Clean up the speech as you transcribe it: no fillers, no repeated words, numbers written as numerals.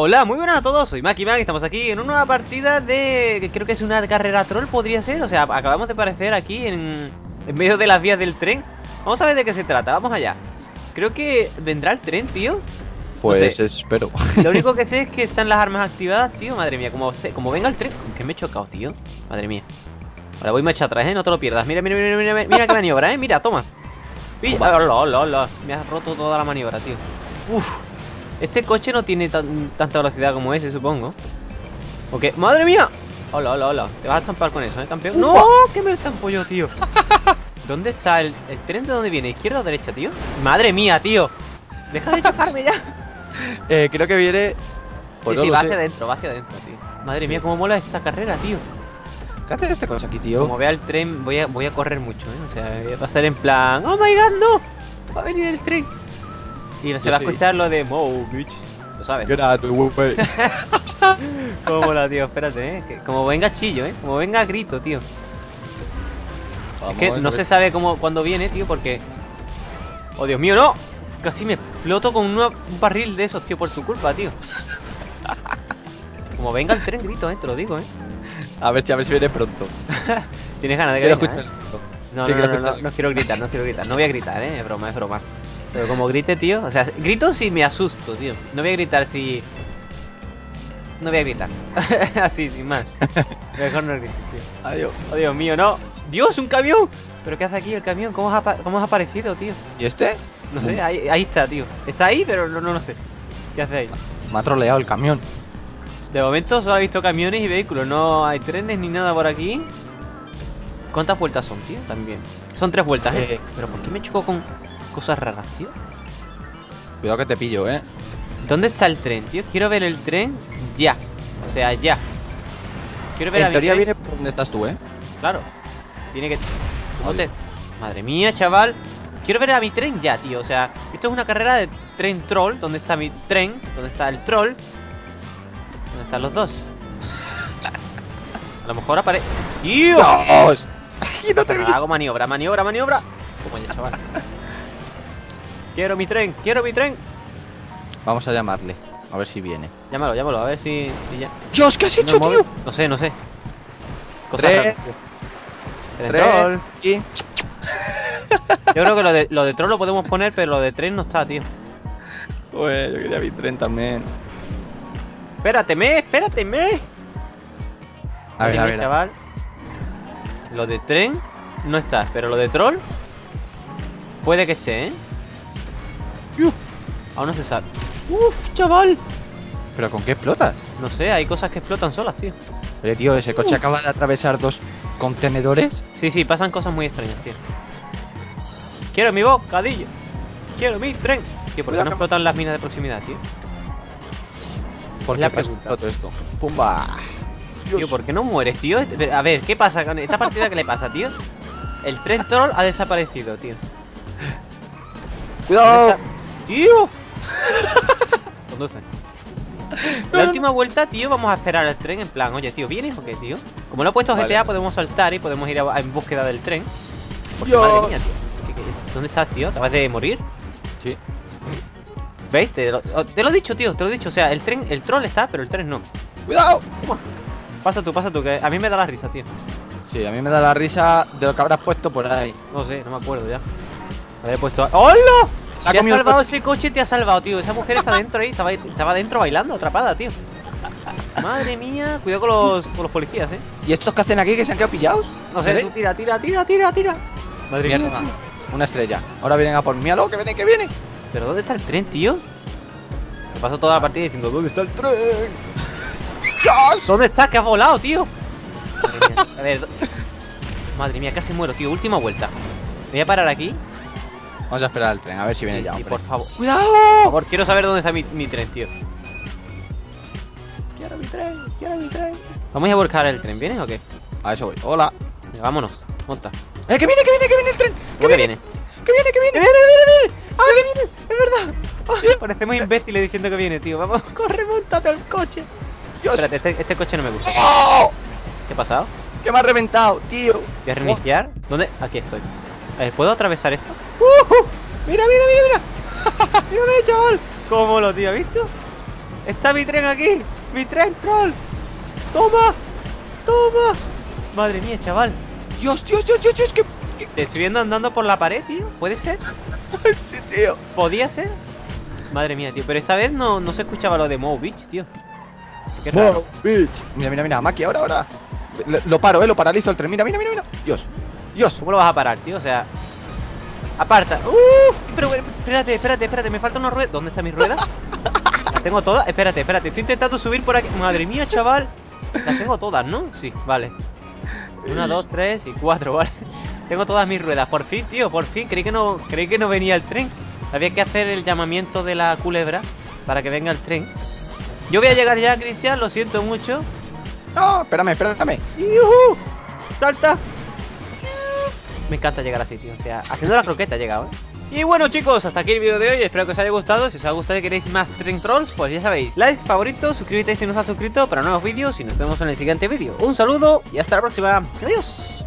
Hola, muy buenas a todos, soy Makiman, estamos aquí en una nueva partida de... creo que es una carrera troll, podría ser. O sea, acabamos de aparecer aquí en medio de las vías del tren. Vamos a ver de qué se trata, vamos allá. Creo que vendrá el tren, tío. Pues no sé, espero. Lo único que sé es que están las armas activadas, tío. Madre mía, como venga el tren. Que me he chocado, tío, madre mía. Ahora voy marcha atrás, no te lo pierdas. Mira qué maniobra, mira, toma. Hola. Me has roto toda la maniobra, tío. Uf. Este coche no tiene tanta velocidad como ese, supongo. Ok, madre mía. Hola. Te vas a estampar con eso, campeón. ¡Upa! No, que me lo estampo yo, tío. ¿Dónde está el tren? ¿De dónde viene? ¿Izquierda o derecha, tío? Madre mía, tío. Deja de chocarme ya. Creo que viene... Pues sí, va hacia adentro, tío. Madre mía, cómo mola esta carrera, tío. ¿Qué hace este coche aquí, tío? Como vea el tren, voy a correr mucho, O sea, va a ser en plan... ¡Oh, my God, no! Va a venir el tren. Y se va a escuchar lo de Mo, bitch. Lo sabes. Cómo mola, tío. Espérate, Como venga chillo, Como venga grito, tío. Vamos, es que no se sabe cuándo viene, tío, porque... ¡Oh, Dios mío, no! Casi me exploto con un barril de esos, tío, por tu culpa, tío. Como venga el tren, grito, te lo digo, A ver si viene pronto. Tienes ganas de que venga, No quiero gritar, No voy a gritar, es broma. Pero como grite, tío, o sea, grito si me asusto, tío. No voy a gritar si... No voy a gritar. Así, sin más. Mejor no grito, tío. Adiós. Oh, Dios mío, no. Dios, un camión. ¿Pero qué hace aquí el camión? ¿Cómo has aparecido, tío? ¿Y este? No sé, ahí está, tío. Está ahí, pero no lo sé. ¿Qué hace ahí? Me ha troleado el camión. De momento solo he visto camiones y vehículos. No hay trenes ni nada por aquí. ¿Cuántas vueltas son, tío? También. Son 3 vueltas, Pero ¿por qué me chocó con cosas raras, tío? Cuidado que te pillo, ¿Dónde está el tren, tío? Quiero ver el tren ya. O sea, ya. Quiero ver. En teoría viene por donde estás tú, Claro. Tiene que... Madre mía, chaval. Quiero ver a mi tren ya, tío. O sea, esto es una carrera de tren troll. ¿Dónde está mi tren? ¿Dónde está el troll? ¿Dónde están los dos? A lo mejor aparece... ¡Dios! ¡No! Hago maniobra. Coño, chaval. Quiero mi tren, Vamos a llamarle, a ver si viene. Llámalo, a ver si ya... ¡Dios, qué has hecho, tío! No sé. Tren troll. Y... Yo creo que lo de troll lo podemos poner, pero lo de tren no está, tío. Joder, yo quería mi tren también. Espérateme. A ver, chaval. Lo de tren no está, pero lo de troll puede que esté, Uf, aún no se sabe. Uf, chaval. ¿Pero con qué explotas? No sé, hay cosas que explotan solas, tío. Oye, tío, ese coche acaba de atravesar 2 contenedores. Sí, pasan cosas muy extrañas, tío. Quiero mi bocadillo. Quiero mi tren. Tío, ¿por qué no explotan las minas de proximidad, tío? ¿Por qué todo esto? ¡Pumba! Dios. Tío, ¿por qué no mueres, tío? A ver, ¿qué pasa con esta partida? ¿Qué le pasa, tío? El tren troll ha desaparecido, tío. ¡Cuidado! ¡Tío! Conducen. La última vuelta, tío, vamos a esperar al tren en plan... Oye, tío, ¿vienes o qué, tío? Como lo he puesto GTA, podemos saltar y podemos ir en búsqueda del tren. Porque, madre mía, tío. ¿Dónde estás, tío? ¿Acabas de morir? Sí. ¿Veis? Te lo he dicho, tío, O sea, el troll está, pero el tren no. ¡Cuidado! Pasa tú, que a mí me da la risa, tío. Sí, a mí me da la risa de lo que habrás puesto por ahí. No sé, no me acuerdo ya. Había puesto... ¡Oh, no! Te ha salvado ese coche, tío. Esa mujer está dentro ahí, estaba dentro bailando, atrapada, tío. Madre mía, cuidado con los policías, ¿Y estos que hacen aquí que se han quedado pillados? No sé, tú tira. Madre mía. Mierda, una estrella. Ahora vienen a por mí, aló, que viene. ¿Pero dónde está el tren, tío? Me paso toda la partida diciendo, ¿dónde está el tren? ¡Dios! ¿Dónde estás? Que has volado, tío. Madre mía. A ver. Madre mía, casi muero, tío. Última vuelta. Me voy a parar aquí. Vamos a esperar al tren, a ver si viene ya. Sí, por favor. ¡Cuidado! Por favor, quiero saber dónde está mi tren, tío. Quiero mi tren. Vamos a buscar el tren, ¿vienes o qué? A eso voy. Hola. Vámonos, monta. ¡Que viene el tren! ¡Que viene! ¡Es verdad! Parecemos imbéciles diciendo que viene, tío. Vamos, corre, montate al coche. Dios. Espérate, este coche no me gusta. ¡Oh! ¿Qué ha pasado? Que me ha reventado, tío. ¿Voy a reiniciar? ¿Dónde? Aquí estoy. A ver, ¿puedo atravesar esto? ¡Mira! ¡Mírame, chaval! ¿Cómo lo, tío? ¿Has visto? ¡Está mi tren aquí! ¡Mi tren, troll! ¡Toma! ¡Toma! Madre mía, chaval. ¡Dios, Dios, Dios, Dios, Dios! ¿Qué? Te estoy viendo andando por la pared, tío. ¿Puede ser? Sí, tío. ¿Podía ser? Madre mía, tío. Pero esta vez no se escuchaba lo de Mow Beach, tío. Qué raro. Mow Beach. Mira, mira, mira. Maki, ahora, ahora. Lo paro, lo paralizo el tren. Mira, mira, mira, mira. Dios. Dios. ¿Cómo lo vas a parar, tío? O sea... Aparta. Pero espérate, espérate, espérate. Me falta una rueda. ¿Dónde está mi rueda? Las tengo todas. Espérate, espérate. Estoy intentando subir por aquí. Madre mía, chaval. Las tengo todas, ¿no? Sí, vale. 1, 2, 3 y 4, vale. Tengo todas mis ruedas. Por fin, tío, por fin. Creí que no venía el tren. Había que hacer el llamamiento de la culebra para que venga el tren. Yo voy a llegar ya, Cristian. Lo siento mucho. No, espérame, espérame. ¡Yuhu! ¡Salta! Me encanta llegar así, tío. O sea, haciendo la croqueta he llegado, ¿eh? Y bueno, chicos, hasta aquí el vídeo de hoy. Espero que os haya gustado. Si os ha gustado y queréis más Train Trolls, pues ya sabéis, like, favorito, suscribíos si no os has suscrito para nuevos vídeos y nos vemos en el siguiente vídeo. Un saludo y hasta la próxima. Adiós.